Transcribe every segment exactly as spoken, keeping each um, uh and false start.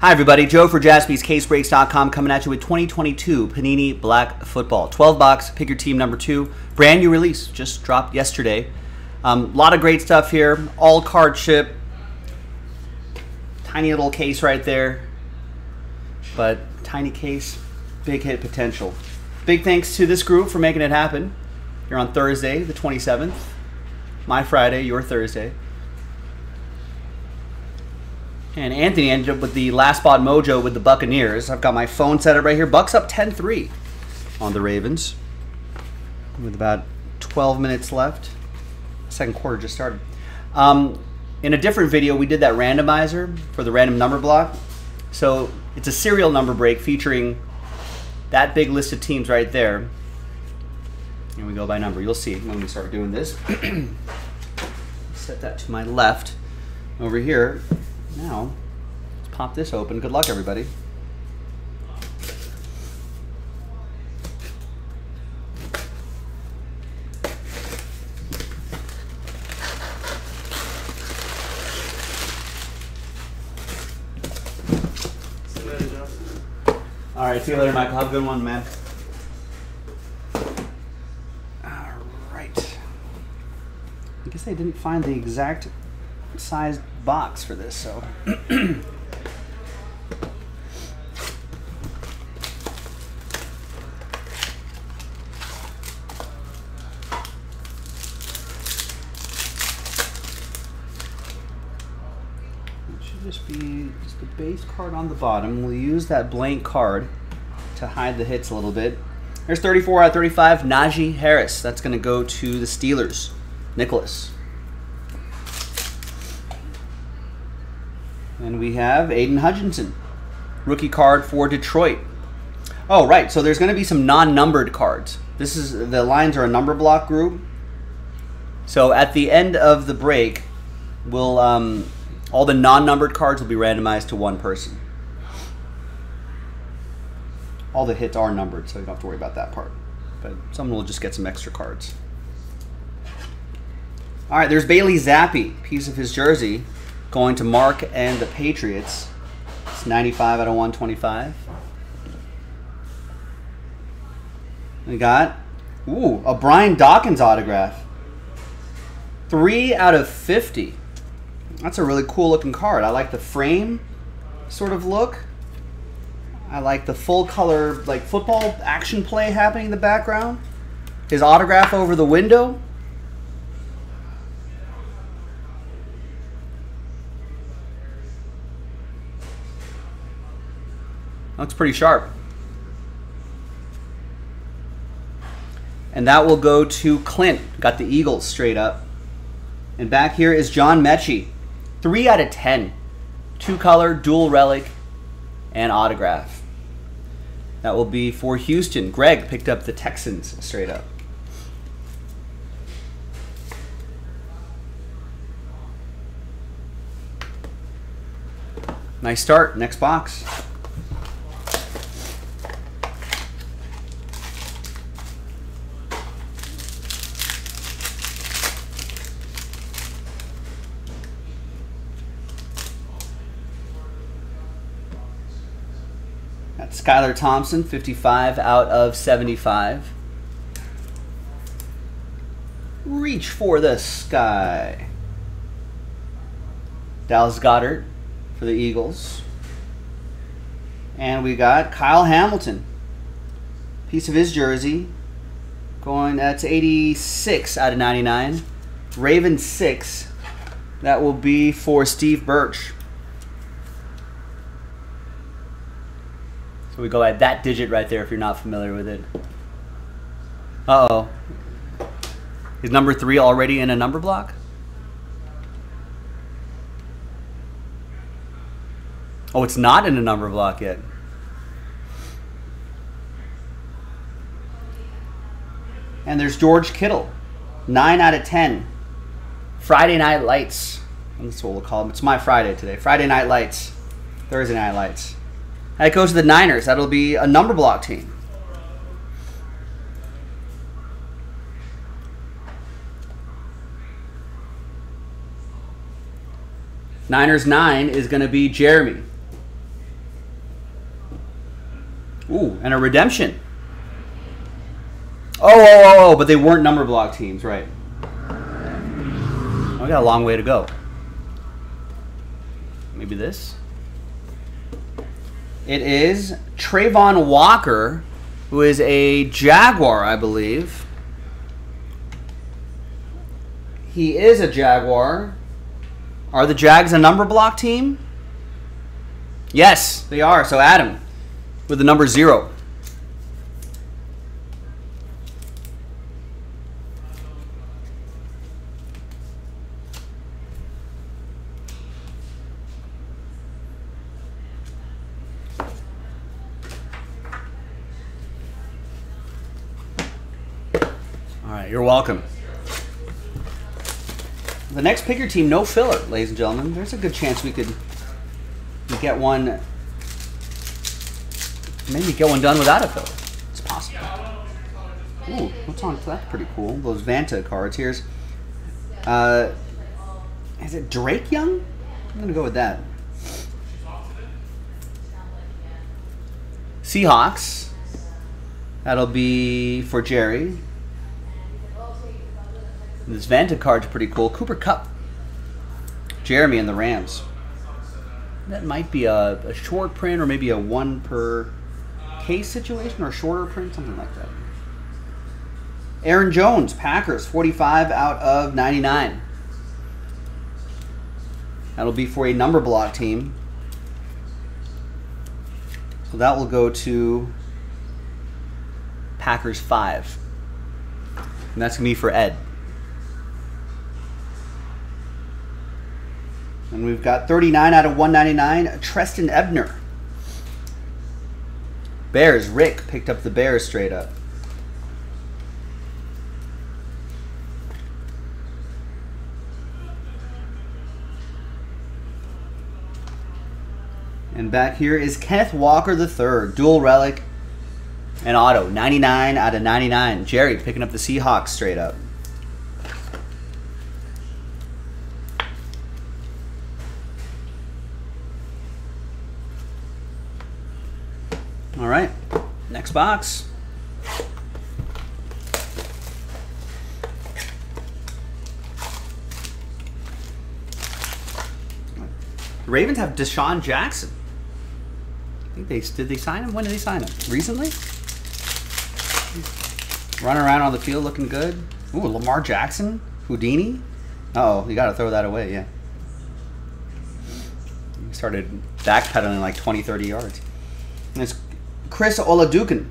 Hi everybody, Joe for Jaspys Case Breaks dot com coming at you with twenty twenty-two Panini Black Football. twelve box, pick your team number two. Brand new release, just dropped yesterday. A um, lot of great stuff here. All card ship. Tiny little case right there. But tiny case, big hit potential. Big thanks to this group for making it happen. You're on Thursday, the twenty-seventh. My Friday, your Thursday. And Anthony ended up with the last spot mojo with the Buccaneers. I've got my phone set up right here. Bucks up ten three on the Ravens with about twelve minutes left. Second quarter just started. Um, in a different video, we did that randomizer for the random number block. So it's a serial number break featuring that big list of teams right there. And we go by number. You'll see when we start doing this. Set that to my left over here. Now, let's pop this open. Good luck, everybody. See you later, John. All right, see you later, Michael. Have a good one, man. All right. I guess I didn't find the exact sized box for this, so it should just be just the base card on the bottom. We'll use that blank card to hide the hits a little bit. There's thirty-four out of thirty-five, Najee Harris. That's going to go to the Steelers. Nicholas. And we have Aiden Hutchinson, rookie card for Detroit. Oh, right, so there's going to be some non-numbered cards. This is, the lines are a number block group. So at the end of the break, we'll, um, all the non-numbered cards will be randomized to one person. All the hits are numbered, so you don't have to worry about that part. But someone will just get some extra cards. All right, there's Bailey Zappi, piece of his jersey, going to Mark and the Patriots. It's ninety-five out of one twenty-five. We got, ooh, a Brian Dawkins autograph. three out of fifty. That's a really cool looking card. I like the frame sort of look. I like the full color, like football action play happening in the background. His autograph over the window. Looks pretty sharp. And that will go to Clint. Got the Eagles straight up. And back here is John Mechie. three out of ten. Two color, dual relic, and autograph. That will be for Houston. Greg picked up the Texans straight up. Nice start. Next box. Kyler Thompson, fifty-five out of seventy-five. Reach for the sky. Dallas Goddard for the Eagles. And we got Kyle Hamilton. Piece of his jersey. Going uh, to eighty-six out of ninety-nine. Ravens six. That will be for Steve Birch. We go at that digit right there if you're not familiar with it. Uh-oh. Is number three already in a number block? Oh, it's not in a number block yet. And there's George Kittle. nine out of ten. Friday Night Lights. That's what we'll call them. It's my Friday today. Friday Night Lights. Thursday Night Lights. That goes to the Niners. That'll be a number block team. Niners nine is going to be Jeremy. Ooh, and a redemption. Oh, oh, oh, oh, but they weren't number block teams, right. We got a long way to go. Maybe this. It is Trayvon Walker, who is a Jaguar, I believe. He is a Jaguar. Are the Jags a number block team? Yes, they are. So Adam with the number zero. All right, you're welcome. The next pick your team, no filler, ladies and gentlemen. There's a good chance we could get one, maybe get one done without a filler. It's possible. Ooh, what's on? That's pretty cool. Those Vanta cards. Here's, uh, is it Drake Young? I'm going to go with that. Seahawks. That'll be for Jerry. This Vanta card's pretty cool. Cooper Cupp. Jeremy and the Rams. That might be a, a short print or maybe a one per case situation or shorter print, something like that. Aaron Jones, Packers, forty-five out of ninety-nine. That'll be for a number block team. So that will go to Packers five. And that's going to be for Ed. And we've got thirty-nine out of one ninety-nine, Trestan Ebner. Bears, Rick picked up the Bears straight up. And back here is Kenneth Walker the third, dual relic and auto, ninety-nine out of ninety-nine. Jerry picking up the Seahawks straight up. All right, next box. The Ravens have Deshaun Jackson. I think they did they sign him? When did they sign him? Recently? Running around on the field looking good. Ooh, Lamar Jackson, Houdini. Uh-oh, you gotta throw that away, yeah. He started backpedaling like twenty, thirty yards. And it's Chris Oladuken,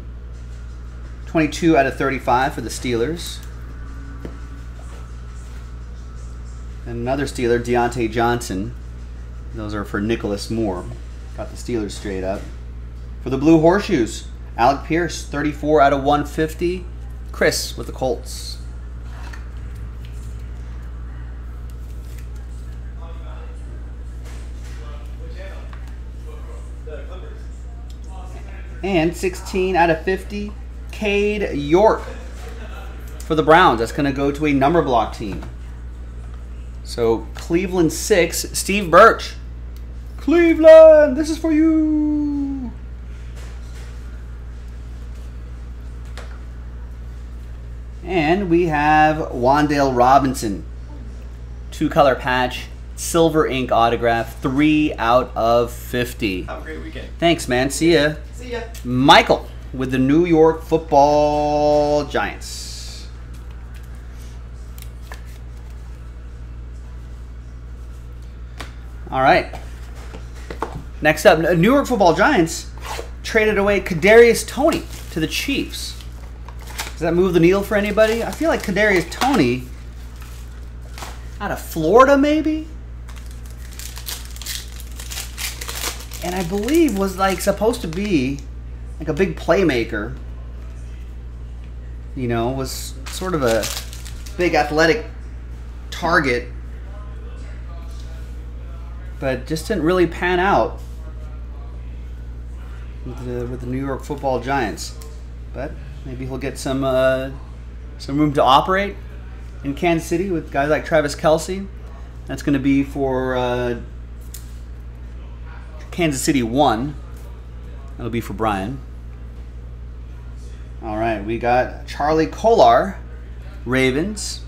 twenty-two out of thirty-five for the Steelers. And another Steeler, Deontay Johnson. Those are for Nicholas Moore. Got the Steelers straight up. For the Blue Horseshoes, Alec Pierce, thirty-four out of one fifty. Chris with the Colts. And sixteen out of fifty, Cade York for the Browns. That's going to go to a number block team. So Cleveland six, Steve Birch. Cleveland, this is for you. And we have Wandale Robinson. Two color patch, silver ink autograph, three out of fifty. Have a great weekend. Thanks, man. See ya. See ya. Michael with the New York Football Giants. All right. Next up, New York Football Giants traded away Kadarius Toney to the Chiefs. Does that move the needle for anybody? I feel like Kadarius Toney out of Florida, maybe? And I believe was like supposed to be like a big playmaker. You know, was sort of a big athletic target. But just didn't really pan out with the, with the New York Football Giants. But maybe he'll get some uh, some room to operate in Kansas City with guys like Travis Kelce. That's going to be for... Uh, Kansas City one. That'll be for Brian. right, we got Charlie Kolar, Ravens.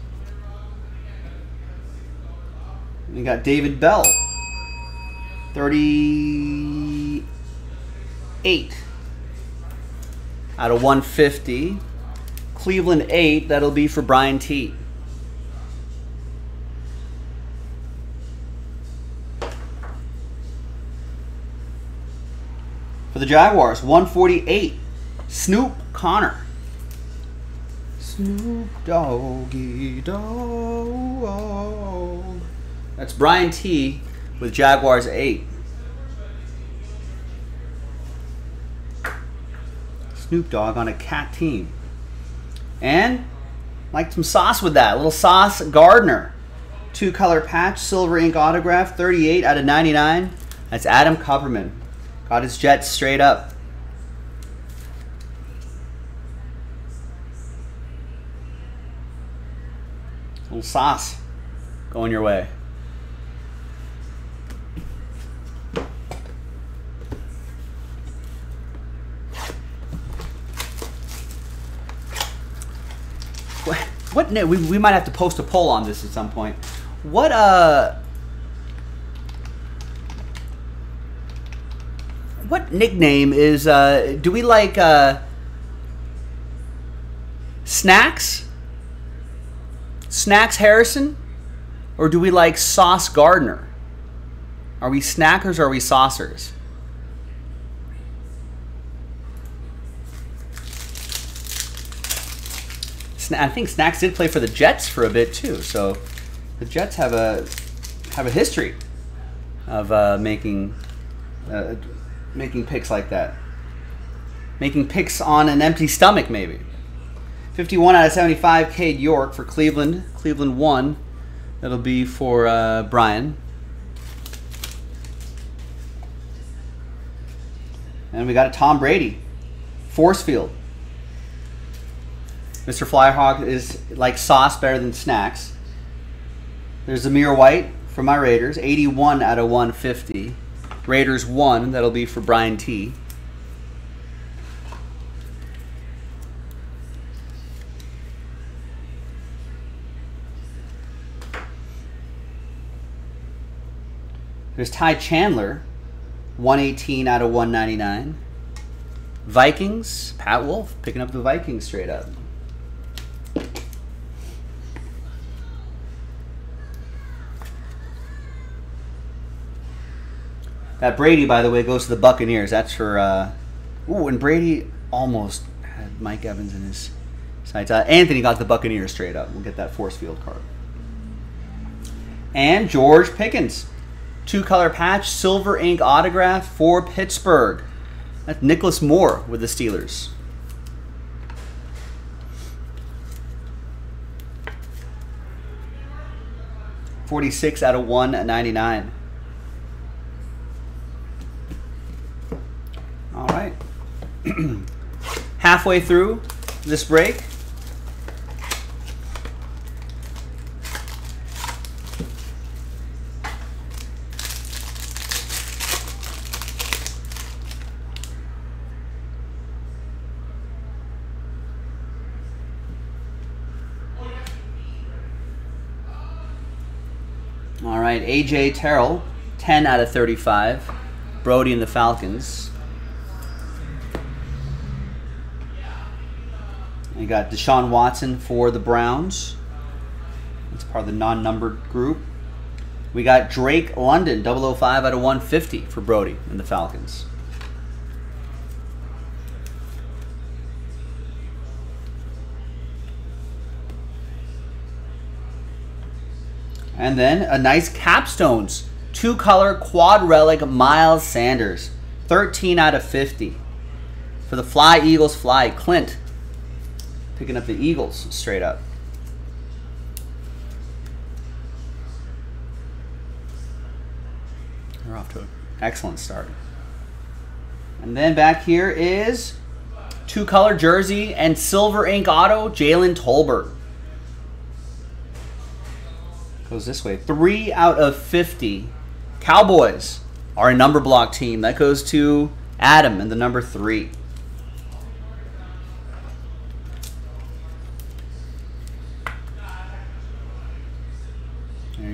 We got David Bell, thirty-eight out of one fifty. Cleveland eight, that'll be for Brian T. For the Jaguars, one forty-eight, Snoop Connor. Snoop Doggy Dog. That's Brian T. with Jaguars eight. Snoop Dogg on a cat team. And like some sauce with that. A little Sauce Gardner. Two color patch, silver ink autograph, thirty-eight out of ninety-nine. That's Adam Kupperman. Got his Jets straight up. A little sauce going your way. What, we, we might have to post a poll on this at some point. What uh what nickname is uh do we like? uh Snacks? Snacks Harrison? Or do we like Sauce Gardner? Are we snackers or are we saucers? I think Snacks did play for the Jets for a bit too, so the Jets have a have a history of uh, making uh, making picks like that, making picks on an empty stomach maybe. fifty-one out of seventy-five, Cade York for Cleveland. Cleveland one. That'll be for uh, Brian. And we got a Tom Brady, Force Field. Mister Flyhawk is like sauce better than snacks. There's Zamir White for my Raiders. eighty-one out of one fifty. Raiders one. That'll be for Brian T. There's Ty Chandler. one eighteen out of one ninety-nine. Vikings. Pat Wolf picking up the Vikings straight up. That Brady, by the way, goes to the Buccaneers. That's for... Uh, ooh, and Brady almost had Mike Evans in his sights. Uh, Anthony got the Buccaneers straight up. We'll get that Force Field card. And George Pickens. Two-color patch, silver ink autograph for Pittsburgh. That's Nicholas Moore with the Steelers. forty-six out of one ninety-nine. All right. Halfway through this break. All right, A J Terrell, ten out of thirty-five. Brody and the Falcons. You got Deshaun Watson for the Browns. That's part of the non-numbered group. We got Drake London, double oh five out of one fifty for Brody and the Falcons. And then a nice capstones. Two-color quad relic Miles Sanders. thirteen out of fifty. For the Fly Eagles Fly, Clint. Picking up the Eagles straight up. They're off to an excellent start. And then back here is two-color jersey and silver ink auto, Jalen Tolbert. Goes this way. three out of fifty. Cowboys are a number block team. That goes to Adam and the number three.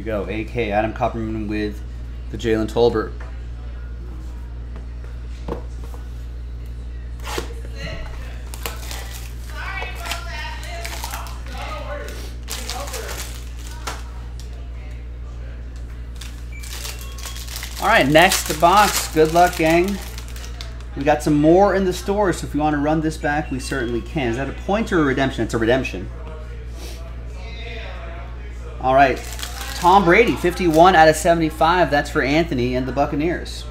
go. A K, Adam Copperman with the Jalen Tolbert. All right, next box. Good luck, gang. We got some more in the store, so if you want to run this back, we certainly can. Is that a point or a redemption? It's a redemption. All right, Tom Brady, fifty-one out of seventy-five. That's for Anthony and the Buccaneers.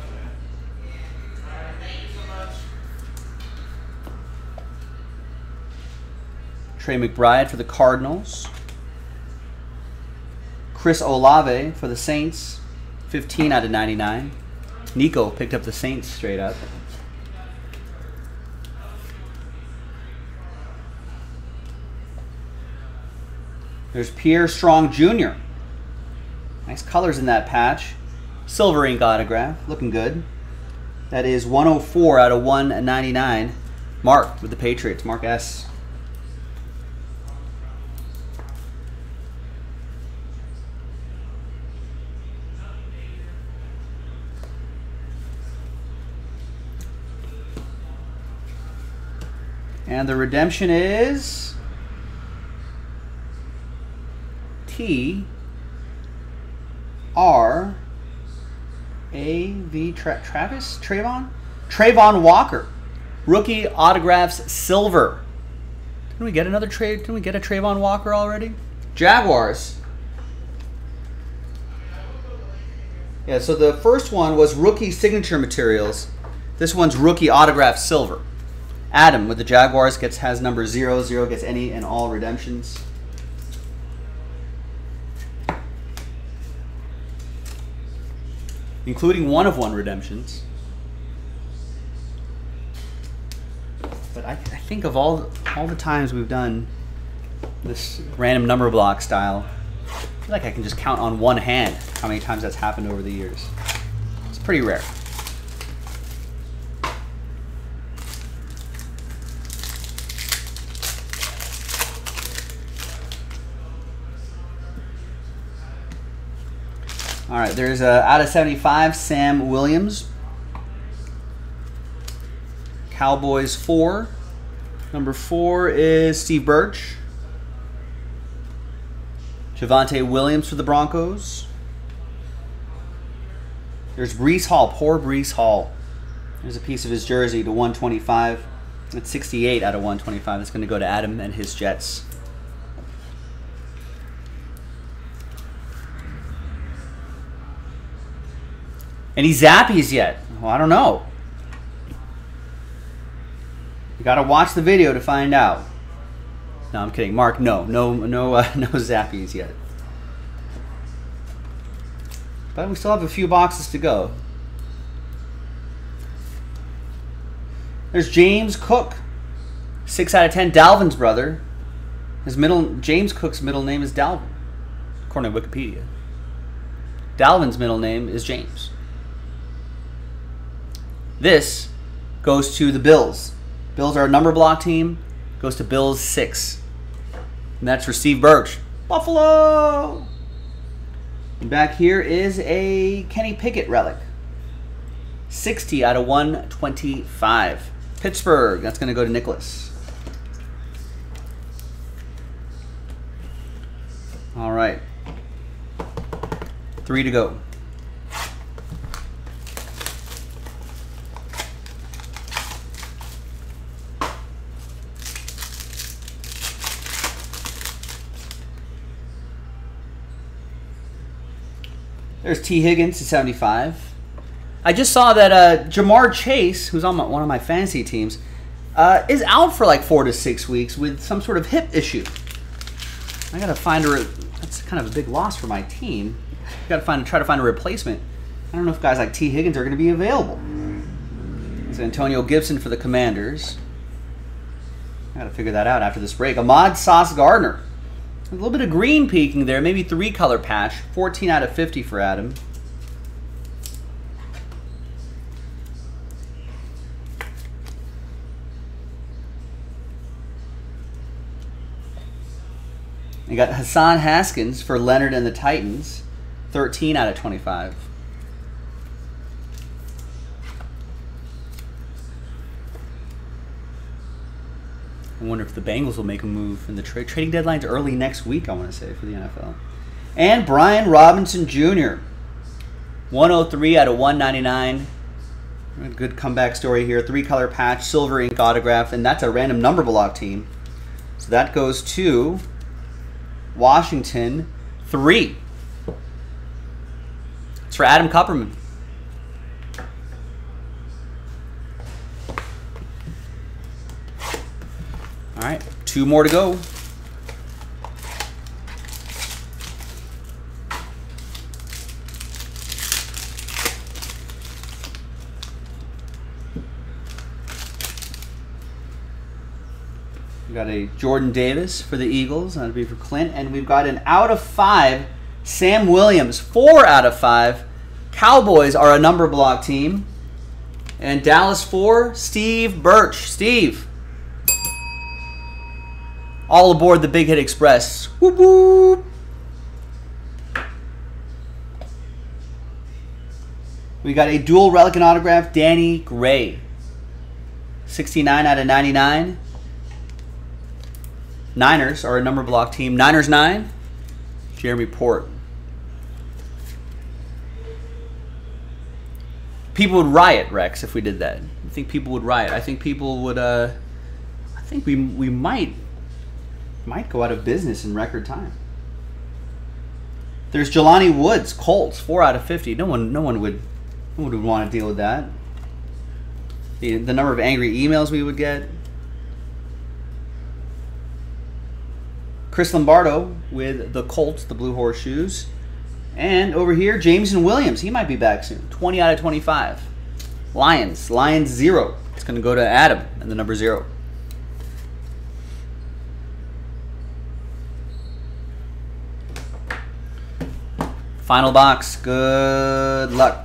Trey McBride for the Cardinals. Chris Olave for the Saints, fifteen out of ninety-nine. Nico picked up the Saints straight up. There's Pierre Strong Junior Nice colors in that patch. Silver ink autograph, looking good. That is one oh four out of one ninety-nine. Mark with the Patriots, Mark S. And the redemption is T R A V Tra Travis Trayvon Trayvon Walker, rookie autographs silver. Didn't we get another trade? Didn't we get a Trayvon Walker already? Jaguars. Yeah. So the first one was rookie signature materials. This one's rookie autograph silver. Adam with the Jaguars gets has number zero. Zero gets any and all redemptions. Including one of one redemptions. But I, I think of all, all the times we've done this random number block style, I feel like I can just count on one hand how many times that's happened over the years. It's pretty rare. All right, there's a out of seventy-five, Sam Williams. Cowboys four. Number four is Steve Birch. Javonte Williams for the Broncos. There's Reese Hall, poor Reese Hall. There's a piece of his jersey to one twenty-five. That's sixty-eight out of one twenty-five. That's going to go to Adam and his Jets. Any Zappies yet? Well, I don't know. You gotta watch the video to find out. No, I'm kidding, Mark. No, no, no, uh, no Zappies yet. But we still have a few boxes to go. There's James Cook, six out of ten. Dalvin's brother. His middle James Cook's middle name is Dalvin, according to Wikipedia. Dalvin's middle name is James. This goes to the Bills. Bills are a number block team. Goes to Bills six. And that's for Steve Birch. Buffalo! And back here is a Kenny Pickett relic. sixty out of one twenty-five. Pittsburgh. That's going to go to Nicholas. All right. Three to go. There's T. Higgins at seventy-five. I just saw that uh, Jamar Chase, who's on my, one of my fantasy teams, uh, is out for like four to six weeks with some sort of hip issue. I gotta find a. That's kind of a big loss for my team. I gotta find try to find a replacement. I don't know if guys like T. Higgins are gonna be available. It's Antonio Gibson for the Commanders. I gotta figure that out after this break. Ahmad Sauce Gardner. A little bit of green peeking there, maybe three color patch. fourteen out of fifty for Adam. You got Hassan Haskins for Leonard and the Titans. thirteen out of twenty-five. I wonder if the Bengals will make a move in the trade. Trading deadline's early next week, I want to say, for the N F L. And Brian Robinson Junior one oh three out of one ninety-nine. A good comeback story here. Three-color patch, silver ink autograph, and that's a random number block team. So that goes to Washington three. It's for Adam Kupperman. All right, two more to go. We've got a Jordan Davis for the Eagles. That'll be for Clint. And we've got an out of five, Sam Williams. Four out of five. Cowboys are a number block team. And Dallas four, Steve Birch. Steve. All aboard the Big Hit Express. Whoop, whoop. We got a dual relic and autograph, Danny Gray. sixty-nine out of ninety-nine. Niners are a number block team. Niners nine, Jeremy Port. People would riot, Rex, if we did that. I think people would riot. I think people would, uh, I think we, we might, might go out of business in record time. There's Jelani Woods, Colts, four out of fifty. No one, no one would, no one would want to deal with that. The, the number of angry emails we would get. Chris Lombardo with the Colts, the Blue Horseshoes. And over here, Jameson Williams. He might be back soon. twenty out of twenty-five. Lions. Lions zero. It's going to go to Adam and the number zero. Final box. Good luck.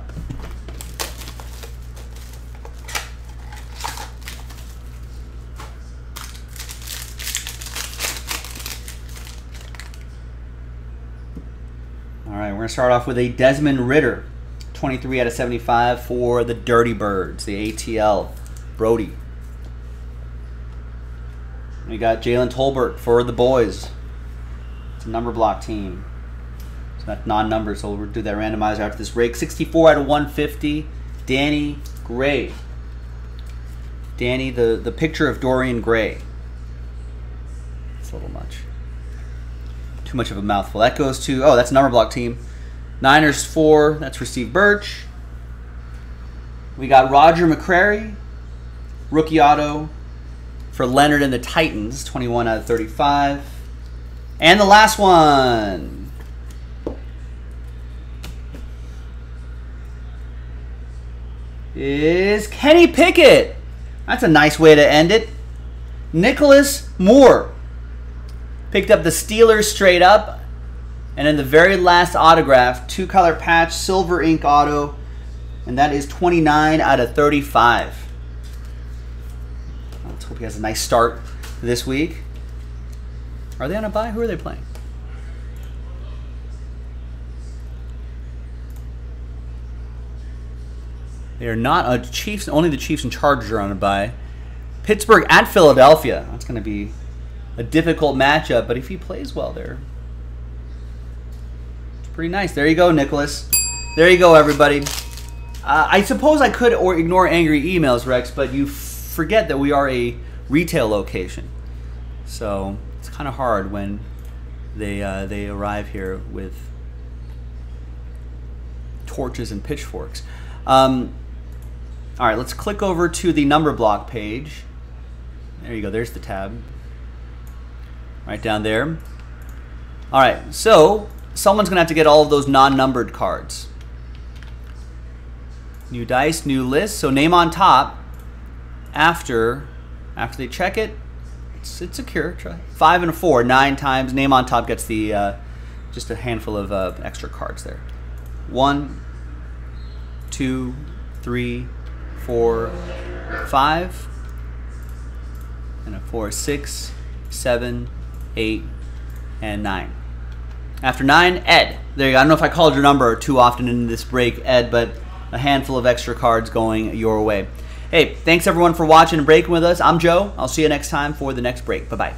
We're going to start off with a Desmond Ritter, twenty-three out of seventy-five for the Dirty Birds, the A T L, Brody. We got Jalen Tolbert for the boys. It's a number block team. It's not non-number, so we'll do that randomizer after this break. sixty-four out of one fifty, Danny Gray. Danny, the, the picture of Dorian Gray. It's a little much. Too much of a mouthful. That goes to, oh, that's number block team. Niners four, that's for Steve Birch. We got Roger McCrary, rookie auto for Leonard and the Titans, twenty-one out of thirty-five. And the last one. Is Kenny Pickett. That's a nice way to end it. Nicholas Moore. Picked up the Steelers straight up. And in the very last autograph, two-color patch, silver ink auto. And that is twenty-nine out of thirty-five. Let's hope he has a nice start this week. Are they on a bye? Who are they playing? They are not a Chiefs. Only the Chiefs and Chargers are on a bye. Pittsburgh at Philadelphia. That's going to be a difficult matchup, but if he plays well there, it's pretty nice. There you go, Nicholas. There you go, everybody. Uh, I suppose I could or ignore angry emails, Rex, but you forget that we are a retail location. So it's kind of hard when they, uh, they arrive here with torches and pitchforks. Um, all right, let's click over to the number block page. There you go. There's the tab. Right down there. All right, so someone's going to have to get all of those non-numbered cards. New dice, new list. So name on top. After, after they check it, it's, it's secure. Try five and a four, nine times. Name on top gets the uh, just a handful of uh, extra cards there. One, two, three, four, five, and a four, six, seven. Eight and nine. After nine, Ed. There you go. I don't know if I called your number too often in this break, Ed, but a handful of extra cards going your way. Hey, thanks everyone for watching and breaking with us. I'm Joe. I'll see you next time for the next break. Bye-bye.